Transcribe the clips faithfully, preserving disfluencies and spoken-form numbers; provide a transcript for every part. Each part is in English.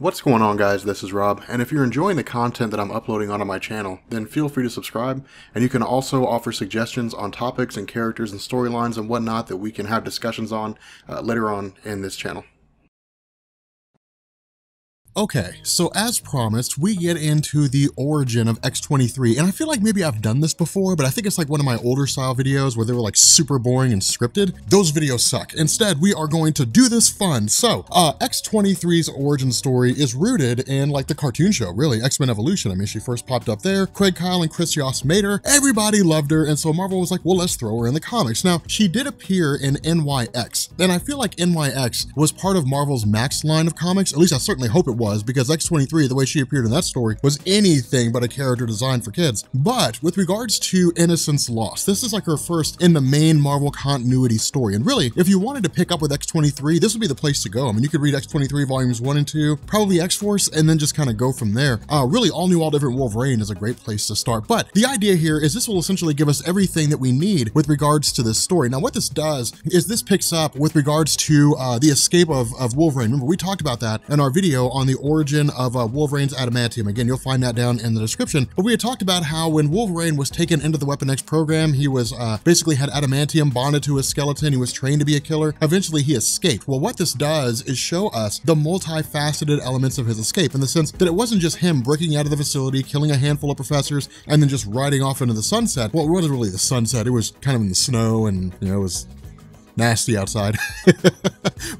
What's going on, guys? This is Rob, and if you're enjoying the content that I'm uploading onto my channel, then feel free to subscribe, and you can also offer suggestions on topics and characters and storylines and whatnot that we can have discussions on uh, later on in this channel. Okay, so as promised, we get into the origin of X twenty-three, and I feel like maybe I've done this before, but I think it's like one of my older style videos where they were like super boring and scripted. Those videos suck. Instead, we are going to do this fun. So, uh, X twenty-three's origin story is rooted in like the cartoon show, really, X-Men Evolution. I mean, she first popped up there. Craig Kyle and Chris Yost made her. Everybody loved her, and so Marvel was like, well, let's throw her in the comics. Now, she did appear in N Y X, and I feel like N Y X was part of Marvel's Max line of comics. At least I certainly hope it was. Was because X twenty-three, the way she appeared in that story, was anything but a character designed for kids. But with regards to Innocence Lost, this is like her first in the main Marvel continuity story. And really, if you wanted to pick up with X twenty-three, this would be the place to go. I mean, you could read X twenty-three volumes one and two, probably X-Force, and then just kind of go from there. Uh, really, All New All Different Wolverine is a great place to start. But the idea here is this will essentially give us everything that we need with regards to this story. Now, what this does is this picks up with regards to uh, the escape of, of Wolverine. Remember, we talked about that in our video on the origin of uh, Wolverine's adamantium. Again, you'll find that down in the description. But we had talked about how when Wolverine was taken into the Weapon X program, he was uh, basically had adamantium bonded to his skeleton. He was trained to be a killer. Eventually, he escaped. Well, what this does is show us the multifaceted elements of his escape, in the sense that it wasn't just him breaking out of the facility, killing a handful of professors, and then just riding off into the sunset. Well, it wasn't really the sunset. It was kind of in the snow, and you know, it was nasty outside.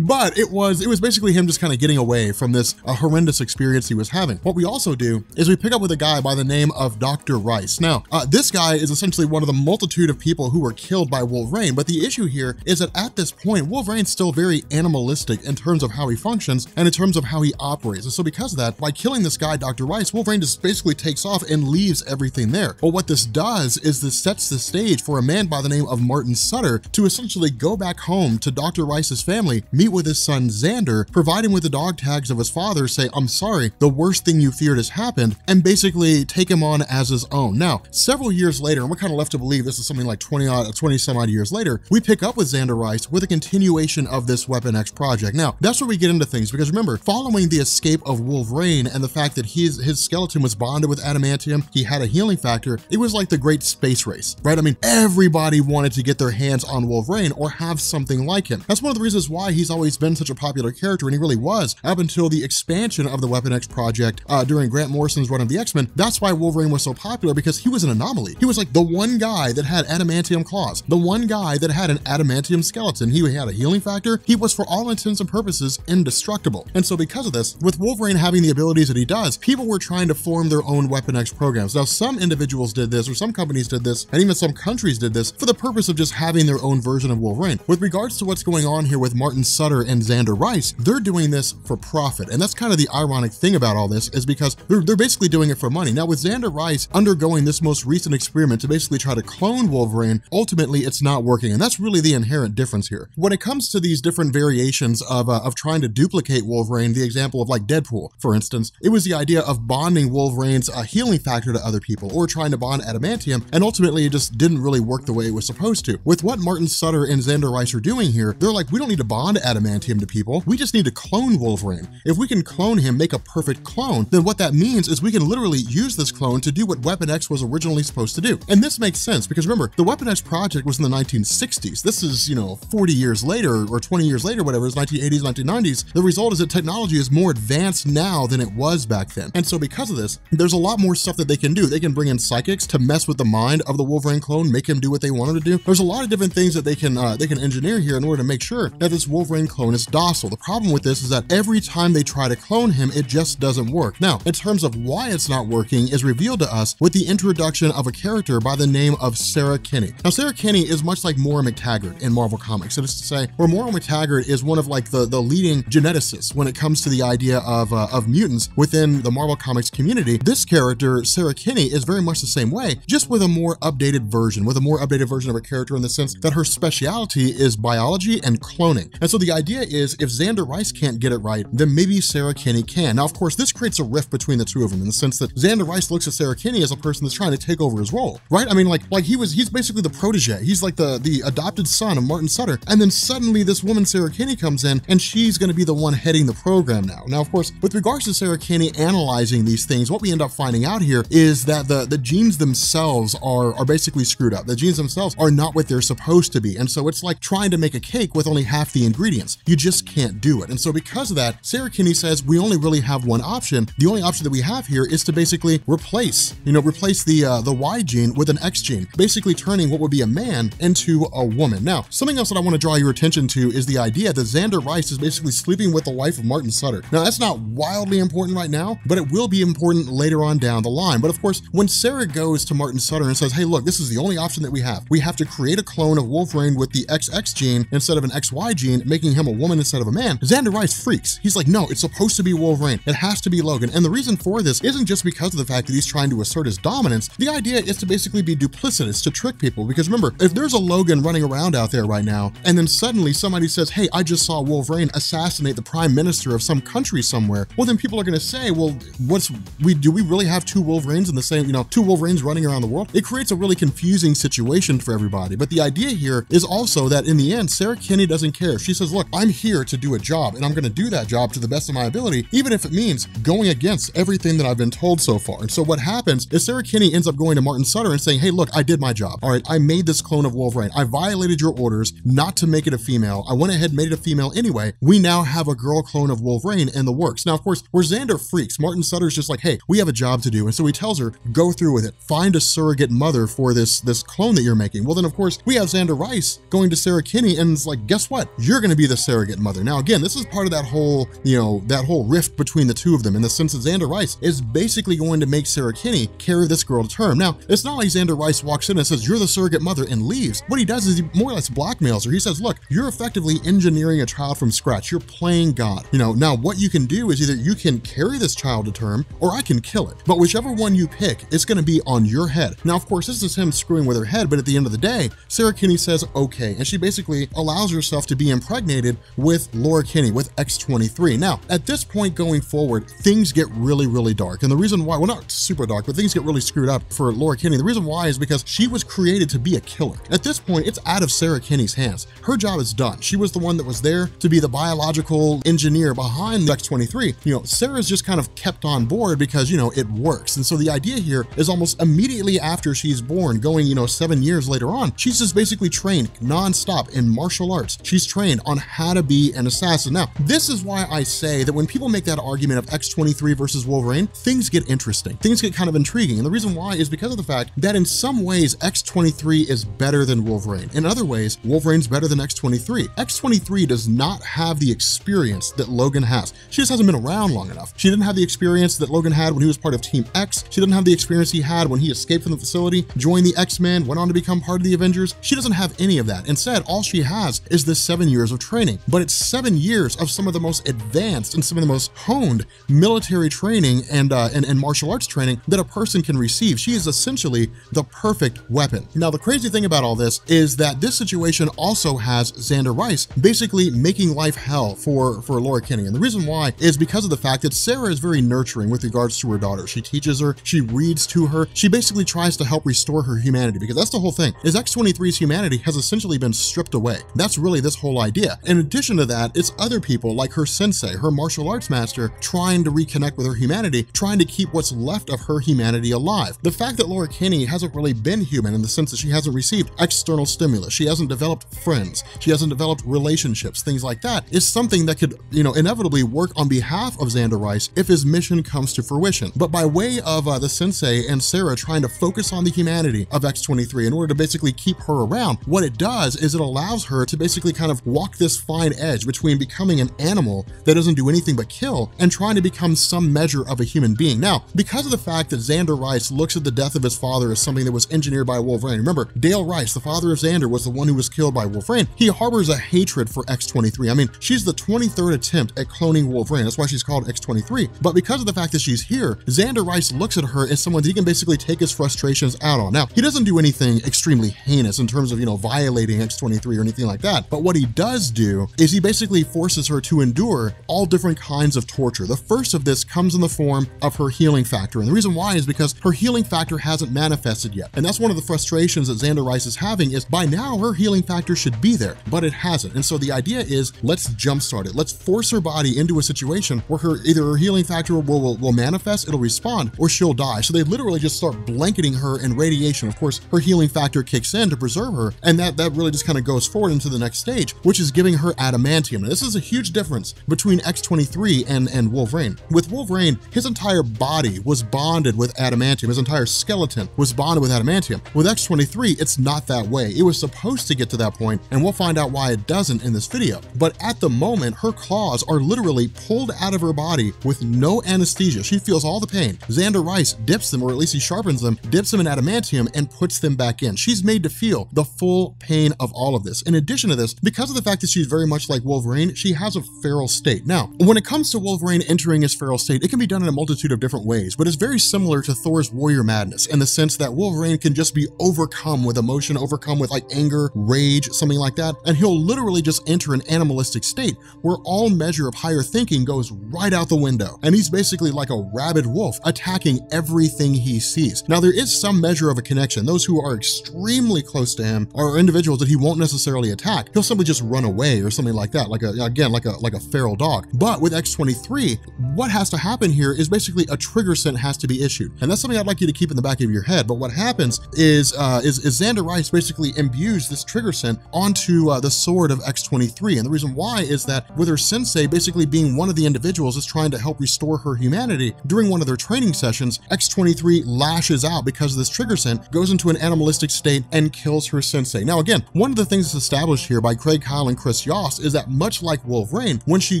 But it was, it was basically him just kind of getting away from this uh, horrendous experience he was having. What we also do is we pick up with a guy by the name of Doctor Rice. Now, uh, this guy is essentially one of the multitude of people who were killed by Wolverine, but the issue here is that at this point, Wolverine's still very animalistic in terms of how he functions and in terms of how he operates. And so because of that, by killing this guy, Doctor Rice, Wolverine just basically takes off and leaves everything there. Well, what this does is this sets the stage for a man by the name of Martin Sutter to essentially go back home to Doctor Rice's family, meet with his son Xander, provide him with the dog tags of his father, say, I'm sorry, the worst thing you feared has happened, and basically take him on as his own. Now, several years later, and we're kind of left to believe this is something like twenty, twenty some odd years later, we pick up with Xander Rice with a continuation of this Weapon X project. Now, that's where we get into things, because remember, following the escape of Wolverine and the fact that his, his skeleton was bonded with adamantium, he had a healing factor, it was like the great space race, right? I mean, everybody wanted to get their hands on Wolverine or have something like him. That's one of the reasons why he's always been such a popular character, and he really was up until the expansion of the Weapon X project uh, during Grant Morrison's run of the X-Men. That's why Wolverine was so popular, because he was an anomaly. He was like the one guy that had adamantium claws, the one guy that had an adamantium skeleton. He had a healing factor. He was, for all intents and purposes, indestructible. And so because of this, with Wolverine having the abilities that he does, people were trying to form their own Weapon X programs. Now, some individuals did this, or some companies did this, and even some countries did this for the purpose of just having their own version of Wolverine. With regards to what's going on here with Martin Sutter and Xander Rice, they're doing this for profit. And that's kind of the ironic thing about all this, is because they're, they're basically doing it for money. Now, with Xander Rice undergoing this most recent experiment to basically try to clone Wolverine, ultimately it's not working. And that's really the inherent difference here. When it comes to these different variations of, uh, of trying to duplicate Wolverine, the example of like Deadpool, for instance, it was the idea of bonding Wolverine's uh, healing factor to other people, or trying to bond adamantium. And ultimately it just didn't really work the way it was supposed to. With what Martin Sutter and Xander Rice are doing here, they're like, we don't need to bond adamantium to people, we just need to clone Wolverine. If we can clone him, make a perfect clone, then what that means is we can literally use this clone to do what Weapon X was originally supposed to do. And this makes sense, because remember, the Weapon X project was in the nineteen sixties. This is, you know, forty years later, or twenty years later, whatever, it's nineteen eighties, nineteen nineties. The result is that technology is more advanced now than it was back then. And so because of this, there's a lot more stuff that they can do. They can bring in psychics to mess with the mind of the Wolverine clone, make him do what they want him to do. There's a lot of different things that they can, uh, they can engineer here in order to make sure that this Wolverine clone is docile. The problem with this is that every time they try to clone him, it just doesn't work. Now, in terms of why it's not working is revealed to us with the introduction of a character by the name of Sarah Kinney. Now, Sarah Kinney is much like Moira MacTaggert in Marvel Comics. That is to say, where Moira MacTaggert is one of like the, the leading geneticists when it comes to the idea of, uh, of mutants within the Marvel Comics community. This character, Sarah Kinney, is very much the same way, just with a more updated version, with a more updated version of a character in the sense that her speciality is biology and cloning. And And so the idea is, if Xander Rice can't get it right, then maybe Sarah Kinney can. Now, of course, this creates a rift between the two of them in the sense that Xander Rice looks at Sarah Kinney as a person that's trying to take over his role, right? I mean, like, like he was, he's basically the protege. He's like the, the adopted son of Martin Sutter. And then suddenly this woman, Sarah Kinney, comes in and she's going to be the one heading the program now. Now, of course, with regards to Sarah Kinney analyzing these things, what we end up finding out here is that the, the genes themselves are, are basically screwed up. The genes themselves are not what they're supposed to be. And so it's like trying to make a cake with only half the ingredients. You just can't do it. And so because of that, Sarah Kinney says, we only really have one option. The only option that we have here is to basically replace, you know, replace the, uh, the Y gene with an X gene, basically turning what would be a man into a woman. Now, something else that I want to draw your attention to is the idea that Xander Rice is basically sleeping with the wife of Martin Sutter. Now, that's not wildly important right now, but it will be important later on down the line. But of course, when Sarah goes to Martin Sutter and says, hey, look, this is the only option that we have. We have to create a clone of Wolverine with the X X gene instead of an X Y gene, making him a woman instead of a man, Xander Rice freaks. He's like, no, it's supposed to be Wolverine. It has to be Logan. And the reason for this isn't just because of the fact that he's trying to assert his dominance. The idea is to basically be duplicitous, to trick people. Because remember, if there's a Logan running around out there right now, and then suddenly somebody says, hey, I just saw Wolverine assassinate the prime minister of some country somewhere, well, then people are going to say, well, what's we do we really have two Wolverines in the same, you know, two Wolverines running around the world? It creates a really confusing situation for everybody. But the idea here is also that in the end, Sarah Kinney doesn't care. She says, look, I'm here to do a job, and I'm going to do that job to the best of my ability, even if it means going against everything that I've been told so far. And so what happens is Sarah Kinney ends up going to Martin Sutter and saying, hey, look, I did my job. All right, I made this clone of Wolverine. I violated your orders not to make it a female. I went ahead and made it a female anyway. We now have a girl clone of Wolverine in the works. Now, of course, where Xander freaks, Martin Sutter's just like, hey, we have a job to do. And so he tells her, go through with it. Find a surrogate mother for this, this clone that you're making. Well, then, of course, we have Xander Rice going to Sarah Kinney and it's like, guess what? You're going to be the surrogate mother. Now, again, this is part of that whole, you know, that whole rift between the two of them in the sense that Xander Rice is basically going to make Sarah Kinney carry this girl to term. Now, it's not like Xander Rice walks in and says, you're the surrogate mother and leaves. What he does is he more or less blackmails her. He says, look, you're effectively engineering a child from scratch. You're playing God. You know, now what you can do is either you can carry this child to term or I can kill it. But whichever one you pick, it's going to be on your head. Now, of course, this is him screwing with her head, but at the end of the day, Sarah Kinney says, okay. And she basically allows herself to be impregnated with Laura Kinney, with X twenty-three. Now, at this point going forward, things get really, really dark. And the reason why, well, not super dark, but things get really screwed up for Laura Kinney. The reason why is because she was created to be a killer. At this point, it's out of Sarah Kinney's hands. Her job is done. She was the one that was there to be the biological engineer behind X twenty-three. You know, Sarah's just kind of kept on board because, you know, it works. And so the idea here is almost immediately after she's born, going, you know, seven years later on, she's just basically trained nonstop in martial arts. She's trained on how to be an assassin. Now, this is why I say that when people make that argument of X twenty-three versus Wolverine, things get interesting. Things get kind of intriguing. And the reason why is because of the fact that in some ways, X twenty-three is better than Wolverine. In other ways, Wolverine's better than X twenty-three. X twenty-three does not have the experience that Logan has. She just hasn't been around long enough. She didn't have the experience that Logan had when he was part of Team X. She didn't have the experience he had when he escaped from the facility, joined the X-Men, went on to become part of the Avengers. She doesn't have any of that. Instead, all she has is this seven years of training, but it's seven years of some of the most advanced and some of the most honed military training and, uh, and, and martial arts training that a person can receive. She is essentially the perfect weapon. Now, the crazy thing about all this is that this situation also has Xander Rice basically making life hell for, for Laura Kinney. And the reason why is because of the fact that Sarah is very nurturing with regards to her daughter. She teaches her, she reads to her, she basically tries to help restore her humanity, because that's the whole thing, is X twenty-three's humanity has essentially been stripped away. That's really this whole idea. In addition to that, it's other people like her sensei, her martial arts master, trying to reconnect with her humanity, trying to keep what's left of her humanity alive. The fact that Laura Kinney hasn't really been human in the sense that she hasn't received external stimulus, she hasn't developed friends, she hasn't developed relationships, things like that, is something that could, you know, inevitably work on behalf of Xander Rice if his mission comes to fruition. But by way of uh, the sensei and Sarah trying to focus on the humanity of X twenty-three in order to basically keep her around, what it does is it allows her to basically kind of walk this fine edge between becoming an animal that doesn't do anything but kill and trying to become some measure of a human being. Now, because of the fact that Xander Rice looks at the death of his father as something that was engineered by Wolverine, remember, Dale Rice, the father of Xander, was the one who was killed by Wolverine. He harbors a hatred for X twenty-three. I mean, she's the twenty-third attempt at cloning Wolverine. That's why she's called X twenty-three. But because of the fact that she's here, Xander Rice looks at her as someone that he can basically take his frustrations out on. Now, he doesn't do anything extremely heinous in terms of, you know, violating X twenty-three or anything like that. But what he does does do is he basically forces her to endure all different kinds of torture. The first of this comes in the form of her healing factor, and the reason why is because her healing factor hasn't manifested yet, and that's one of the frustrations that Xander Rice is having, is by now her healing factor should be there, but it hasn't. And so the idea is, let's jumpstart it. Let's force her body into a situation where her either her healing factor will, will, will manifest, it'll respond, or she'll die. So they literally just start blanketing her in radiation. Of course, her healing factor kicks in to preserve her, and that, that really just kind of goes forward into the next stage, which is giving her adamantium. Now, this is a huge difference between X twenty-three and, and Wolverine. With Wolverine, his entire body was bonded with adamantium. His entire skeleton was bonded with adamantium. With X twenty-three, it's not that way. It was supposed to get to that point, and we'll find out why it doesn't in this video. But at the moment, her claws are literally pulled out of her body with no anesthesia. She feels all the pain. Xander Rice dips them, or at least he sharpens them, dips them in adamantium and puts them back in. She's made to feel the full pain of all of this. In addition to this, because of the fact that she's very much like Wolverine, she has a feral state. Now, when it comes to Wolverine entering his feral state, it can be done in a multitude of different ways, but it's very similar to Thor's warrior madness in the sense that Wolverine can just be overcome with emotion, overcome with like anger, rage, something like that, and he'll literally just enter an animalistic state where all measure of higher thinking goes right out the window. And he's basically like a rabid wolf attacking everything he sees. Now, there is some measure of a connection. Those who are extremely close to him are individuals that he won't necessarily attack. He'll simply just run away or something like that, like a, again, like a, like a feral dog. But with X twenty-three, what has to happen here is basically a trigger sent has to be issued. And that's something I'd like you to keep in the back of your head. But what happens is, uh, is, is Xander Rice basically imbues this trigger sent onto uh, the sword of X twenty-three. And the reason why is that with her sensei basically being one of the individuals that's trying to help restore her humanity, during one of their training sessions, X twenty-three lashes out because of this trigger sent, goes into an animalistic state and kills her sensei. Now, again, one of the things that's established here by Craig Kyle and Chris Yost is that much like Wolverine, when she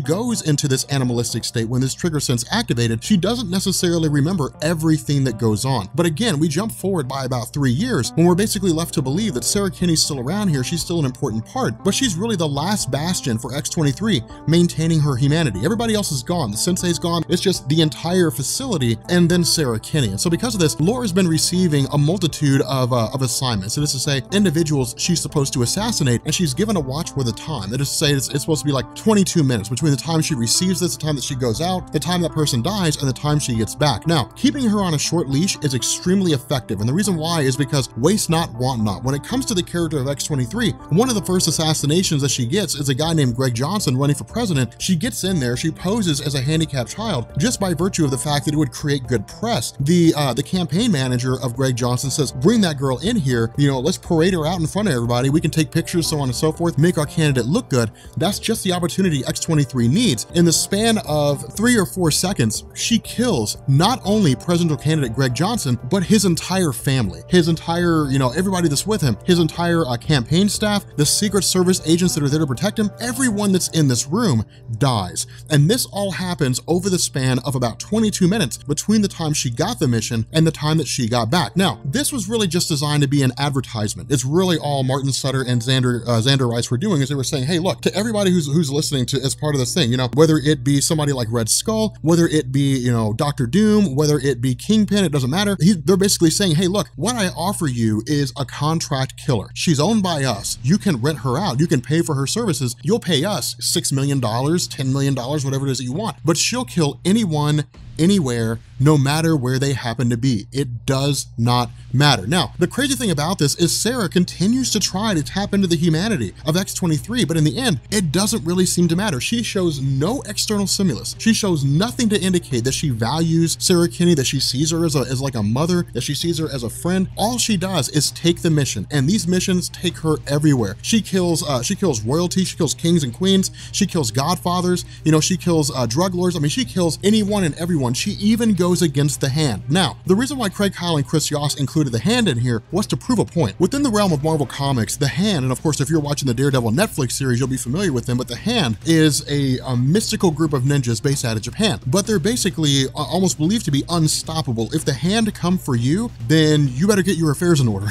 goes into this animalistic state, when this trigger sense activated, she doesn't necessarily remember everything that goes on. But again, we jump forward by about three years when we're basically left to believe that Sarah Kinney's still around here. She's still an important part, but she's really the last bastion for X twenty-three maintaining her humanity. Everybody else is gone. The sensei's gone. It's just the entire facility and then Sarah Kinney. And so because of this, Laura's been receiving a multitude of, uh, of assignments. That is to say, individuals she's supposed to assassinate, and she's given a watch worth of time. That is to say, it's, it's supposed to be like twenty-two minutes between the time she receives this, the time that she goes out, the time that person dies, and the time she gets back. Now, keeping her on a short leash is extremely effective, and the reason why is because waste not, want not. When it comes to the character of X twenty-three, one of the first assassinations that she gets is a guy named Greg Johnson running for president. She gets in there, she poses as a handicapped child just by virtue of the fact that it would create good press. The uh, the campaign manager of Greg Johnson says, bring that girl in here, you know, let's parade her out in front of everybody, we can take pictures, so on and so forth, make our candidate look good. That's just the opportunity X twenty-three needs. In the span of three or four seconds, she kills not only presidential candidate Greg Johnson, but his entire family, his entire, you know, everybody that's with him, his entire uh, campaign staff, the Secret Service agents that are there to protect him, everyone that's in this room dies. And this all happens over the span of about twenty-two minutes between the time she got the mission and the time that she got back. Now, this was really just designed to be an advertisement. It's really all Martin Sutter and Xander, uh, Xander Rice were doing, is they were saying, hey, look, to everybody who's, who's listening to as part of this thing, you know, whether it be somebody like Red Skull, whether it be, you know, Doctor Doom, whether it be Kingpin, it doesn't matter. He, they're basically saying, hey, look, what I offer you is a contract killer. She's owned by us. You can rent her out. You can pay for her services. You'll pay us six million dollars, ten million dollars, whatever it is that you want, but she'll kill anyone, anywhere, no matter where they happen to be. It does not matter. Now, the crazy thing about this is Sarah continues to try to tap into the humanity of X twenty-three, but in the end, it doesn't really seem to matter. She shows no external stimulus. She shows nothing to indicate that she values Sarah Kinney, that she sees her as, a, as like a mother, that she sees her as a friend. All she does is take the mission, and these missions take her everywhere. She kills, uh, she kills royalty, she kills kings and queens, she kills godfathers, you know, she kills uh, drug lords. I mean, she kills anyone and everyone. She even goes against the Hand. Now, the reason why Craig Kyle and Chris Yost included the Hand in here was to prove a point. Within the realm of Marvel Comics, the Hand, and of course, if you're watching the Daredevil Netflix series, you'll be familiar with them, but the Hand is a, a mystical group of ninjas based out of Japan, but they're basically uh, almost believed to be unstoppable. If the Hand come for you, then you better get your affairs in order.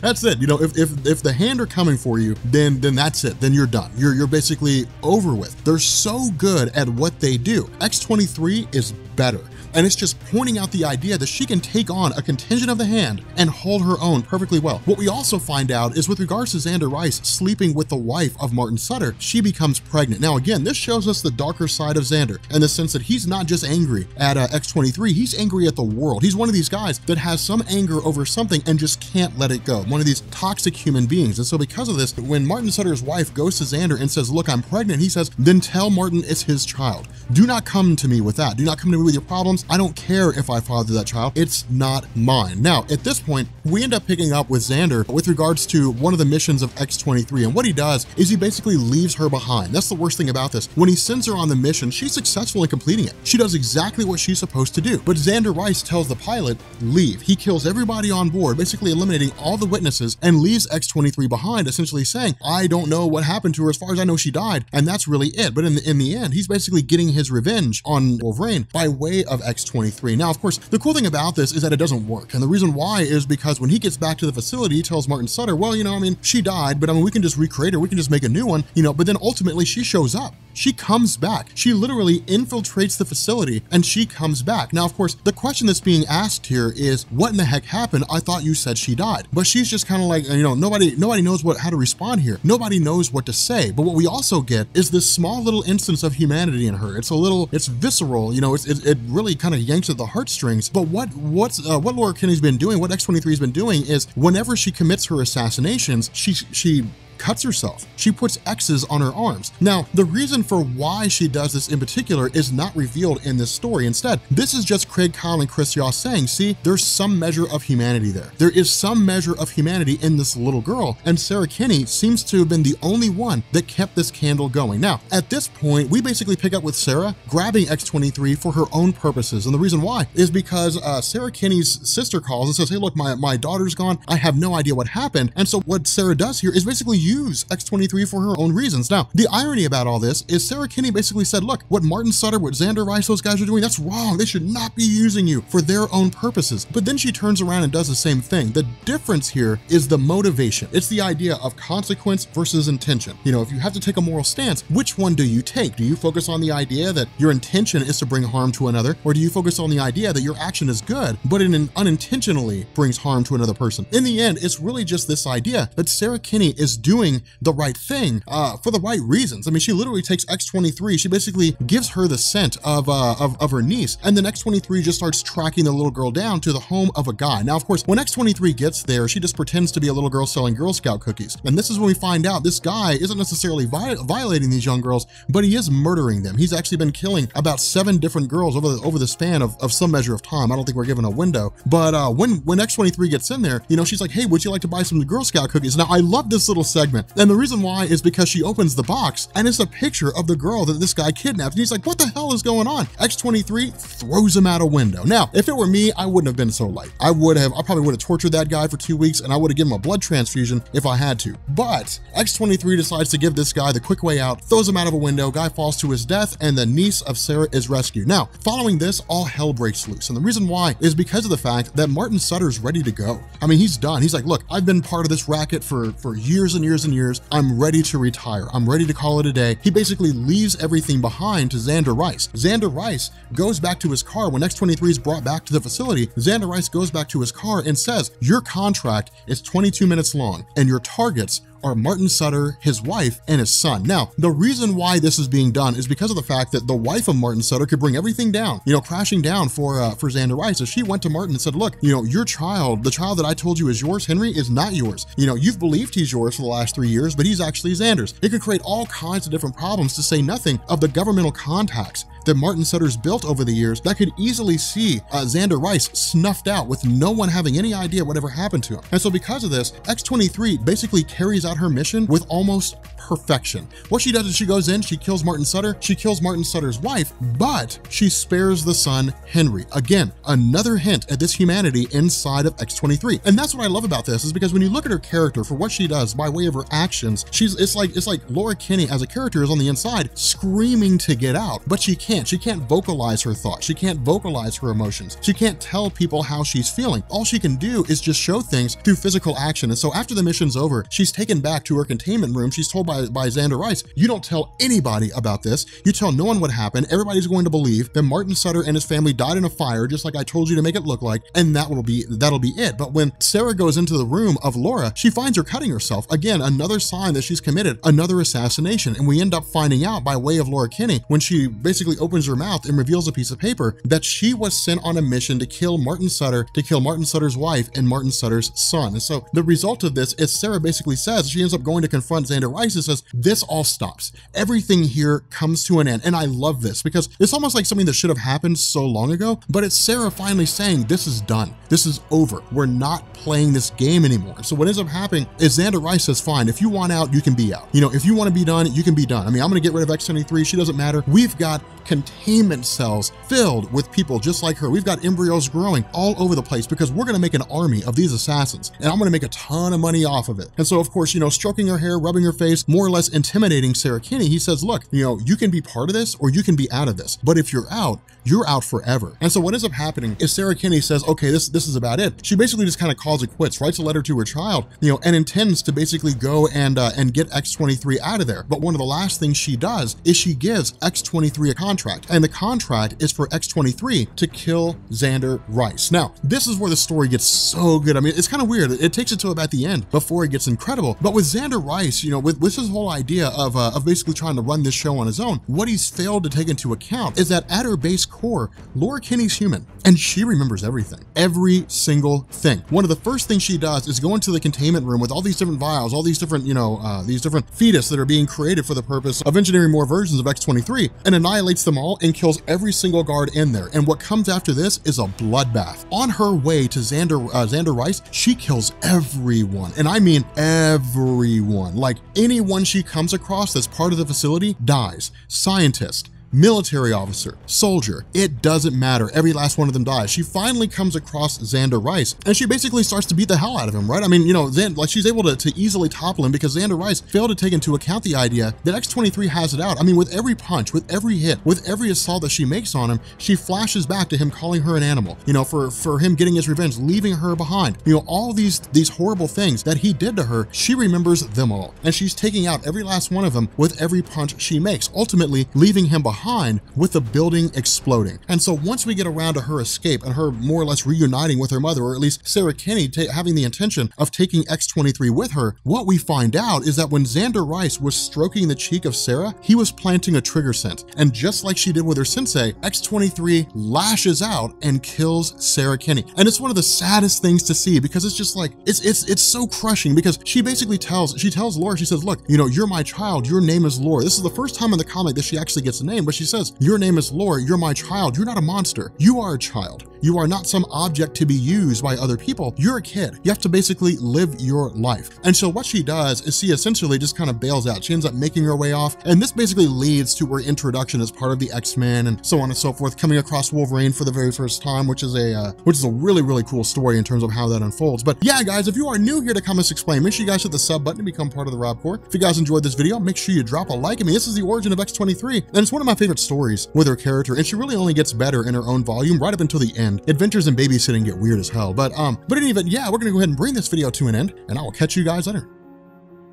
That's it. You know, if, if, if the Hand are coming for you, then, then that's it. Then you're done. You're, you're basically over with. They're so good at what they do. X twenty-three is better, and it's just pointing out the idea that she can take on a contingent of the Hand and hold her own perfectly well. What we also find out is with regards to Xander Rice sleeping with the wife of Martin Sutter, she becomes pregnant. Now again, this shows us the darker side of Xander in the sense that he's not just angry at uh, X twenty-three, he's angry at the world. He's one of these guys that has some anger over something and just can't let it go, one of these toxic human beings. And so because of this, when Martin Sutter's wife goes to Xander and says, look, I'm pregnant, he says, then tell Martin it's his child. Do not come to me with that. Do not come to me with your problems. I don't care if I father that child. It's not mine. Now, at this point, we end up picking up with Xander with regards to one of the missions of X twenty-three. And what he does is he basically leaves her behind. That's the worst thing about this. When he sends her on the mission, she's successful in completing it. She does exactly what she's supposed to do. But Xander Rice tells the pilot, leave. He kills everybody on board, basically eliminating all the witnesses, and leaves X twenty-three behind, essentially saying, I don't know what happened to her. As far as I know, she died. And that's really it. But in the, in the end, he's basically getting his revenge on Wolverine by way of X twenty-three. Now, of course, the cool thing about this is that it doesn't work. And the reason why is because when he gets back to the facility, he tells Martin Sutter, well, you know, I mean, she died, but I mean, we can just recreate her. We can just make a new one, you know, but then ultimately she shows up. She comes back. She literally infiltrates the facility and she comes back. Now, of course, the question that's being asked here is, what in the heck happened? I thought you said she died, but she's just kind of like, you know, nobody, nobody knows what, how to respond here. Nobody knows what to say. But what we also get is this small little instance of humanity in her. It's a little, it's visceral, you know, it's, it, it really kind of yanks at the heartstrings. But what, what's, uh, what Laura Kinney's been doing, what X twenty-three has been doing is whenever she commits her assassinations, she, she, cuts herself. She puts X's on her arms. Now, the reason for why she does this in particular is not revealed in this story. Instead, this is just Craig Kyle and Chris Yost saying, see, there's some measure of humanity there. There is some measure of humanity in this little girl, and Sarah Kinney seems to have been the only one that kept this candle going. Now, at this point, we basically pick up with Sarah grabbing X twenty-three for her own purposes, and the reason why is because uh, Sarah Kinney's sister calls and says, hey, look, my, my daughter's gone. I have no idea what happened, and so what Sarah does here is basically use X twenty-three for her own reasons. Now, the irony about all this is Sarah Kinney basically said, look, what Martin Sutter, what Xander Rice, those guys are doing, that's wrong. They should not be using you for their own purposes. But then she turns around and does the same thing. The difference here is the motivation. It's the idea of consequence versus intention. You know, if you have to take a moral stance, which one do you take? Do you focus on the idea that your intention is to bring harm to another, or do you focus on the idea that your action is good, but in an unintentionally brings harm to another person? In the end, it's really just this idea that Sarah Kinney is doing doing the right thing uh, for the right reasons. I mean, she literally takes X twenty-three. She basically gives her the scent of, uh, of, of her niece. And then X twenty-three just starts tracking the little girl down to the home of a guy. Now, of course, when X twenty-three gets there, she just pretends to be a little girl selling Girl Scout cookies. And this is when we find out this guy isn't necessarily vi- violating these young girls, but he is murdering them. He's actually been killing about seven different girls over the, over the span of, of some measure of time. I don't think we're given a window. But uh, when, when X twenty-three gets in there, you know, she's like, hey, would you like to buy some Girl Scout cookies? Now, I love this little segment. And the reason why is because she opens the box and it's a picture of the girl that this guy kidnapped. And he's like, what the hell is going on? X twenty-three throws him out a window. Now, if it were me, I wouldn't have been so light. I would have, I probably would have tortured that guy for two weeks and I would have given him a blood transfusion if I had to. But X twenty-three decides to give this guy the quick way out, throws him out of a window, guy falls to his death, and the niece of Sarah is rescued. Now, following this, all hell breaks loose. And the reason why is because of the fact that Martin Sutter's ready to go. I mean, he's done. He's like, look, I've been part of this racket for, for years and years and years. I'm ready to retire. I'm ready to call it a day. He basically leaves everything behind to Xander Rice. Xander Rice goes back to his car. When X twenty-three is brought back to the facility, Xander Rice goes back to his car and says, your contract is twenty-two minutes long and your targets are Martin Sutter, his wife, and his son. Now, the reason why this is being done is because of the fact that the wife of Martin Sutter could bring everything down, you know, crashing down for uh, for Xander Rice. If she went to Martin and said, look, you know, your child, the child that I told you is yours, Henry, is not yours. You know, you've believed he's yours for the last three years, but he's actually Xander's. It could create all kinds of different problems, to say nothing of the governmental contacts that Martin Sutter's built over the years that could easily see uh, Xander Rice snuffed out with no one having any idea whatever happened to him. And so because of this, X twenty-three basically carries out her mission with almost perfection. What she does is she goes in, she kills Martin Sutter, she kills Martin Sutter's wife, but she spares the son, Henry. Again, another hint at this humanity inside of X twenty-three. And that's what I love about this, is because when you look at her character for what she does by way of her actions, she's it's like it's like Laura Kinney as a character is on the inside screaming to get out, but she can't. She can't vocalize her thoughts. She can't vocalize her emotions. She can't tell people how she's feeling. All she can do is just show things through physical action. And so after the mission's over, she's taken taken back to her containment room. She's told by, by Xander Rice, you don't tell anybody about this. You tell no one what happened. Everybody's going to believe that Martin Sutter and his family died in a fire, just like I told you to make it look like, and that will be, that'll be it. But when Sarah goes into the room of Laura, she finds her cutting herself. Again, another sign that she's committed another assassination. And we end up finding out by way of Laura Kinney, when she basically opens her mouth and reveals a piece of paper, that she was sent on a mission to kill Martin Sutter, to kill Martin Sutter's wife and Martin Sutter's son. And so the result of this is Sarah basically says, she ends up going to confront Xander Rice and says, this all stops. Everything here comes to an end. And I love this because it's almost like something that should have happened so long ago, but it's Sarah finally saying, this is done. This is over. We're not playing this game anymore. So what ends up happening is Xander Rice says, fine, if you want out, you can be out. You know, if you want to be done, you can be done. I mean, I'm going to get rid of X twenty-three. She doesn't matter. We've got containment cells filled with people just like her. We've got embryos growing all over the place because we're going to make an army of these assassins, and I'm going to make a ton of money off of it. And so, of course, you know, stroking her hair, rubbing her face, more or less intimidating Sarah Kinney, he says, look, you know, you can be part of this or you can be out of this, but if you're out, you're out forever. And so what ends up happening is Sarah Kinney says, okay, this, this is about it. She basically just kind of calls it quits, writes a letter to her child, you know, and intends to basically go and, uh, and get X twenty-three out of there. But one of the last things she does is she gives X twenty-three a contract, and the contract is for X twenty-three to kill Xander Rice. Now, this is where the story gets so good. I mean, it's kind of weird. It takes it to about the end before it gets incredible. But with Xander Rice, you know, with, with his whole idea of, uh, of basically trying to run this show on his own, what he's failed to take into account is that at her base core, Laura Kinney's human, and she remembers everything, every single thing. One of the first things she does is go into the containment room with all these different vials, all these different, you know, uh, these different fetus that are being created for the purpose of engineering more versions of X twenty-three, and annihilates them all and kills every single guard in there. And what comes after this is a bloodbath. On her way to Xander, uh, Xander Rice, she kills everyone, and I mean everyone. Like, anyone she comes across that's part of the facility dies. Scientist, military officer, soldier, it doesn't matter. Every last one of them dies. She finally comes across Xander Rice, and she basically starts to beat the hell out of him, right? I mean, you know, then like she's able to, to easily topple him because Xander Rice failed to take into account the idea that X twenty-three has it out. I mean, with every punch, with every hit, with every assault that she makes on him, she flashes back to him calling her an animal, you know, for, for him getting his revenge, leaving her behind. You know, all these, these horrible things that he did to her, she remembers them all. And she's taking out every last one of them with every punch she makes, ultimately leaving him behind. behind with the building exploding. And so once we get around to her escape and her more or less reuniting with her mother, or at least Sarah Kinney having the intention of taking X twenty-three with her, what we find out is that when Xander Rice was stroking the cheek of Sarah, he was planting a trigger scent. And just like she did with her sensei, X twenty-three lashes out and kills Sarah Kinney. And it's one of the saddest things to see because it's just like, it's it's it's so crushing because she basically tells, she tells Laura, she says, look, you know, you're my child, your name is Laura. This is the first time in the comic that she actually gets a name, but she says, your name is Laura, you're my child, you're not a monster, you are a child. You are not some object to be used by other people. You're a kid. You have to basically live your life. And so what she does is she essentially just kind of bails out. She ends up making her way off. And this basically leads to her introduction as part of the X-Men and so on and so forth, coming across Wolverine for the very first time, which is a uh, which is a really, really cool story in terms of how that unfolds. But yeah, guys, if you are new here to Comics Explained, make sure you guys hit the sub button to become part of the Rob Corps. If you guys enjoyed this video, make sure you drop a like. I mean, this is the origin of X twenty-three, and it's one of my favorite stories with her character, and she really only gets better in her own volume right up until the end. Adventures in babysitting get weird as hell, but um, but in any event, yeah, we're gonna go ahead and bring this video to an end, and I will catch you guys later.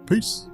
Peace.